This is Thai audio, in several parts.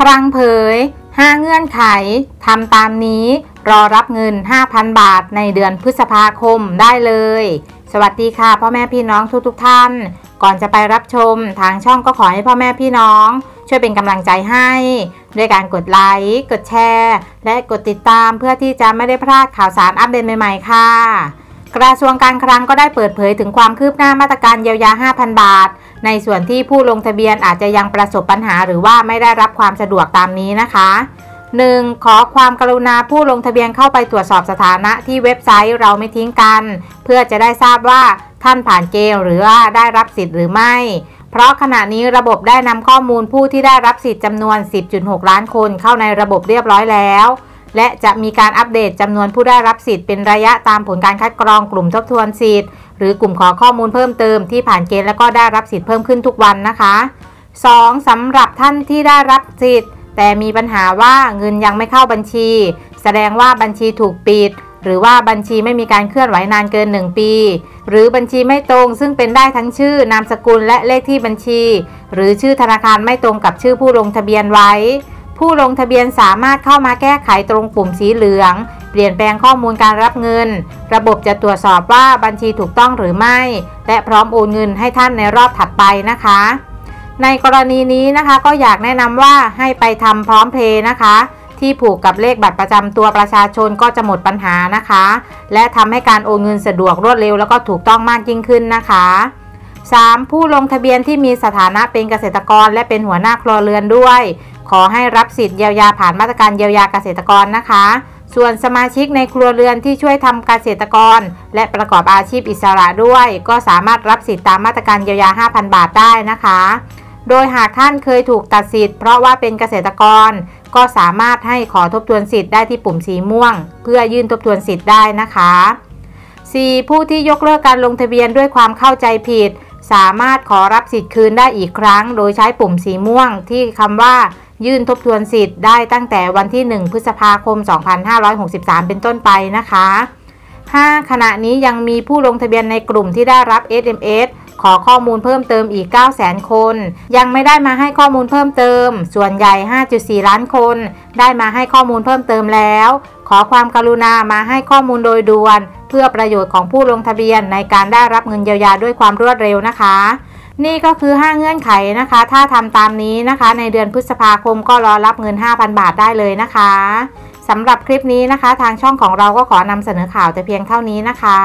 คลังเผย5เงื่อนไขทำตามนี้รอรับเงิน 5,000 บาทในเดือนพฤษภาคมได้เลยสวัสดีค่ะพ่อแม่พี่น้องทุกท่านก่อนจะไปรับชมทางช่องก็ขอให้พ่อแม่พี่น้องช่วยเป็นกำลังใจให้ด้วยการกดไลค์กดแชร์และกดติดตามเพื่อที่จะไม่ได้พลาดข่าวสารอัปเดตใหม่ๆค่ะกระทรวงการคลังก็ได้เปิดเผยถึงความคืบหน้ามาตรการเยียวยา 5,000 บาทในส่วนที่ผู้ลงทะเบียนอาจจะยังประสบปัญหาหรือว่าไม่ได้รับความสะดวกตามนี้นะคะ 1. ขอความกรุณาผู้ลงทะเบียนเข้าไปตรวจสอบสถานะที่เว็บไซต์เราไม่ทิ้งกันเพื่อจะได้ทราบว่าท่านผ่านเกณฑ์หรือว่าได้รับสิทธิ์หรือไม่เพราะขณะนี้ระบบได้นำข้อมูลผู้ที่ได้รับสิทธิ์จำนวน 10.6 ล้านคนเข้าในระบบเรียบร้อยแล้วและจะมีการอัปเดตจำนวนผู้ได้รับสิทธิ์เป็นระยะตามผลการคัดกรองกลุ่มทบทวนสิทธิ์หรือกลุ่มขอข้อมูลเพิ่มเติมที่ผ่านเกณฑ์และก็ได้รับสิทธิ์เพิ่มขึ้นทุกวันนะคะ 2. สำหรับท่านที่ได้รับสิทธิ์แต่มีปัญหาว่าเงินยังไม่เข้าบัญชีแสดงว่าบัญชีถูกปิดหรือว่าบัญชีไม่มีการเคลื่อนไหวนานเกิน1ปีหรือบัญชีไม่ตรงซึ่งเป็นได้ทั้งชื่อนามสกุลและเลขที่บัญชีหรือชื่อธนาคารไม่ตรงกับชื่อผู้ลงทะเบียนไว้ผู้ลงทะเบียนสามารถเข้ามาแก้ไขตรงปุ่มสีเหลืองเปลี่ยนแปลงข้อมูลการรับเงินระบบจะตรวจสอบว่าบัญชีถูกต้องหรือไม่และพร้อมโอนเงินให้ท่านในรอบถัดไปนะคะในกรณีนี้นะคะก็อยากแนะนำว่าให้ไปทำพร้อมเพย์นะคะที่ผูกกับเลขบัตรประจำตัวประชาชนก็จะหมดปัญหานะคะและทำให้การโอนเงินสะดวกรวดเร็วแล้วก็ถูกต้องมากยิ่งขึ้นนะคะ 3. ผู้ลงทะเบียนที่มีสถานะเป็นเกษตรกรและเป็นหัวหน้าครัวเรือนด้วยขอให้รับสิทธิ์เยียวยาผ่านมาตรการเยียวยาเกษตรกรนะคะส่วนสมาชิกในครัวเรือนที่ช่วยทำเกษตรกรและประกอบอาชีพอิสระด้วยก็สามารถรับสิทธิ์ตามมาตรการเยียวยา 5,000 บาทได้นะคะโดยหากท่านเคยถูกตัดสิทธิ์เพราะว่าเป็นเกษตรกรก็สามารถให้ขอทบทวนสิทธิ์ได้ที่ปุ่มสีม่วงเพื่อยื่นทบทวนสิทธิ์ได้นะคะ 4. ผู้ที่ยกเลิกการลงทะเบียนด้วยความเข้าใจผิดสามารถขอรับสิทธิ์คืนได้อีกครั้งโดยใช้ปุ่มสีม่วงที่คำว่ายื่นทบทวนสิทธิ์ได้ตั้งแต่วันที่ 1 พฤษภาคม 2563 เป็นต้นไปนะคะ 5. ขณะนี้ยังมีผู้ลงทะเบียนในกลุ่มที่ได้รับ SMS ขอข้อมูลเพิ่มเติมอีก 900,000 คนยังไม่ได้มาให้ข้อมูลเพิ่มเติมส่วนใหญ่ 5.4 ล้านคนได้มาให้ข้อมูลเพิ่มเติมแล้วขอความกรุณามาให้ข้อมูลโดยด่วนเพื่อประโยชน์ของผู้ลงทะเบียนในการได้รับเงินเยียวยาด้วยความรวดเร็วนะคะนี่ก็คือ5เงื่อนไขนะคะถ้าทำตามนี้นะคะในเดือนพฤษภาคมก็รอรับเงิน 5,000 บาทได้เลยนะคะสำหรับคลิปนี้นะคะทางช่องของเราก็ขอนำเสนอข่าวแต่เพียงเท่านี้นะคะ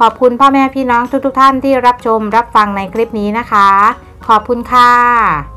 ขอบคุณพ่อแม่พี่น้องทุกท่านที่รับชมรับฟังในคลิปนี้นะคะขอบคุณค่ะ